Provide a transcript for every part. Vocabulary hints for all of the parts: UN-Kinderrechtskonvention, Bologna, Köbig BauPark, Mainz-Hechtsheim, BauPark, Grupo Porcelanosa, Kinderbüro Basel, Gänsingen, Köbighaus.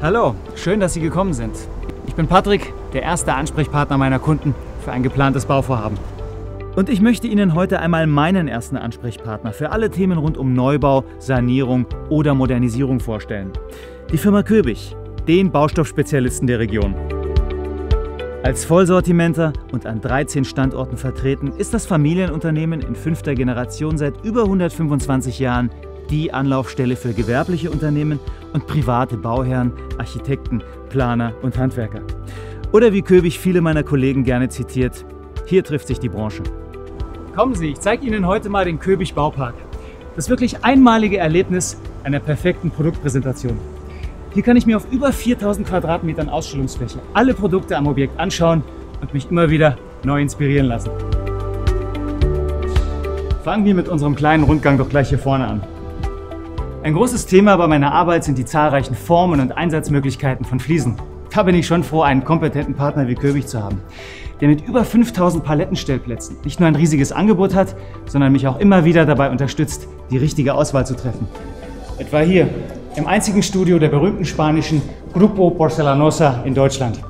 Hallo, schön, dass Sie gekommen sind. Ich bin Patrick, der erste Ansprechpartner meiner Kunden für ein geplantes Bauvorhaben. Und ich möchte Ihnen heute einmal meinen ersten Ansprechpartner für alle Themen rund um Neubau, Sanierung oder Modernisierung vorstellen. Die Firma Köbig, den Baustoffspezialisten der Region. Als Vollsortimenter und an 13 Standorten vertreten, ist das Familienunternehmen in 5. Generation seit über 125 Jahren die Anlaufstelle für gewerbliche Unternehmen und private Bauherren, Architekten, Planer und Handwerker. Oder wie Köbig viele meiner Kollegen gerne zitiert, hier trifft sich die Branche. Kommen Sie, ich zeige Ihnen heute mal den Köbig BauPark. Das wirklich einmalige Erlebnis einer perfekten Produktpräsentation. Hier kann ich mir auf über 4000 Quadratmetern Ausstellungsfläche alle Produkte am Objekt anschauen und mich immer wieder neu inspirieren lassen. Fangen wir mit unserem kleinen Rundgang doch gleich hier vorne an. Ein großes Thema bei meiner Arbeit sind die zahlreichen Formen und Einsatzmöglichkeiten von Fliesen. Da bin ich schon froh, einen kompetenten Partner wie Köbig zu haben, der mit über 5000 Palettenstellplätzen nicht nur ein riesiges Angebot hat, sondern mich auch immer wieder dabei unterstützt, die richtige Auswahl zu treffen. Etwa hier, im einzigen Studio der berühmten spanischen Grupo Porcelanosa in Deutschland.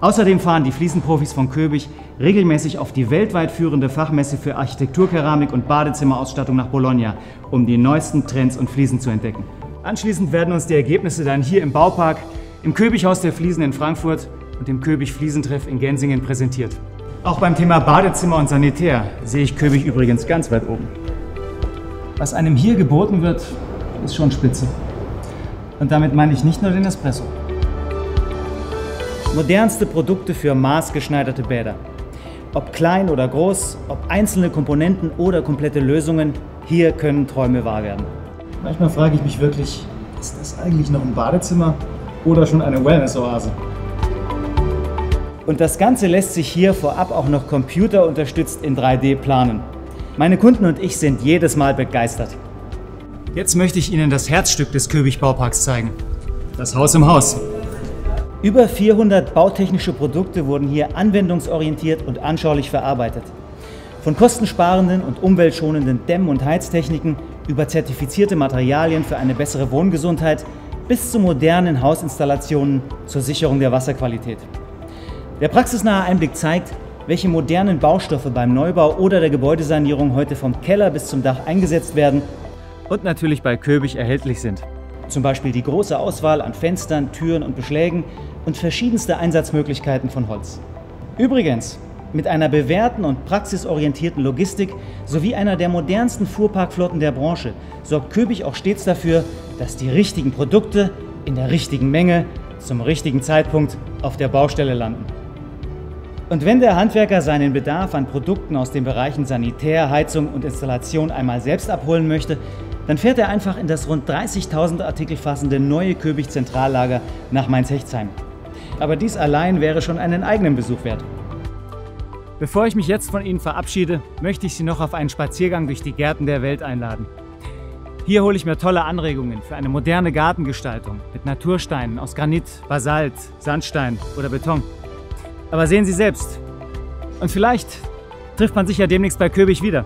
Außerdem fahren die Fliesenprofis von Köbig regelmäßig auf die weltweit führende Fachmesse für Architekturkeramik und Badezimmerausstattung nach Bologna, um die neuesten Trends und Fliesen zu entdecken. Anschließend werden uns die Ergebnisse dann hier im Baupark, im Köbighaus der Fliesen in Frankfurt und dem Köbig-Fliesentreff in Gänsingen präsentiert. Auch beim Thema Badezimmer und Sanitär sehe ich Köbig übrigens ganz weit oben. Was einem hier geboten wird, ist schon spitze. Und damit meine ich nicht nur den Espresso. Modernste Produkte für maßgeschneiderte Bäder. Ob klein oder groß, ob einzelne Komponenten oder komplette Lösungen, hier können Träume wahr werden. Manchmal frage ich mich wirklich, ist das eigentlich noch ein Badezimmer oder schon eine Wellness-Oase? Und das Ganze lässt sich hier vorab auch noch computerunterstützt in 3D planen. Meine Kunden und ich sind jedes Mal begeistert. Jetzt möchte ich Ihnen das Herzstück des Köbig Bauparks zeigen, das Haus im Haus. Über 400 bautechnische Produkte wurden hier anwendungsorientiert und anschaulich verarbeitet. Von kostensparenden und umweltschonenden Dämm- und Heiztechniken über zertifizierte Materialien für eine bessere Wohngesundheit bis zu modernen Hausinstallationen zur Sicherung der Wasserqualität. Der praxisnahe Einblick zeigt, welche modernen Baustoffe beim Neubau oder der Gebäudesanierung heute vom Keller bis zum Dach eingesetzt werden und natürlich bei Köbig erhältlich sind. Zum Beispiel die große Auswahl an Fenstern, Türen und Beschlägen und verschiedenste Einsatzmöglichkeiten von Holz. Übrigens, mit einer bewährten und praxisorientierten Logistik sowie einer der modernsten Fuhrparkflotten der Branche sorgt Köbig auch stets dafür, dass die richtigen Produkte in der richtigen Menge zum richtigen Zeitpunkt auf der Baustelle landen. Und wenn der Handwerker seinen Bedarf an Produkten aus den Bereichen Sanitär, Heizung und Installation einmal selbst abholen möchte, dann fährt er einfach in das rund 30.000 Artikel fassende neue Köbig-Zentrallager nach Mainz-Hechtsheim. Aber dies allein wäre schon einen eigenen Besuch wert. Bevor ich mich jetzt von Ihnen verabschiede, möchte ich Sie noch auf einen Spaziergang durch die Gärten der Welt einladen. Hier hole ich mir tolle Anregungen für eine moderne Gartengestaltung mit Natursteinen aus Granit, Basalt, Sandstein oder Beton. Aber sehen Sie selbst. Und vielleicht trifft man sich ja demnächst bei Köbig wieder.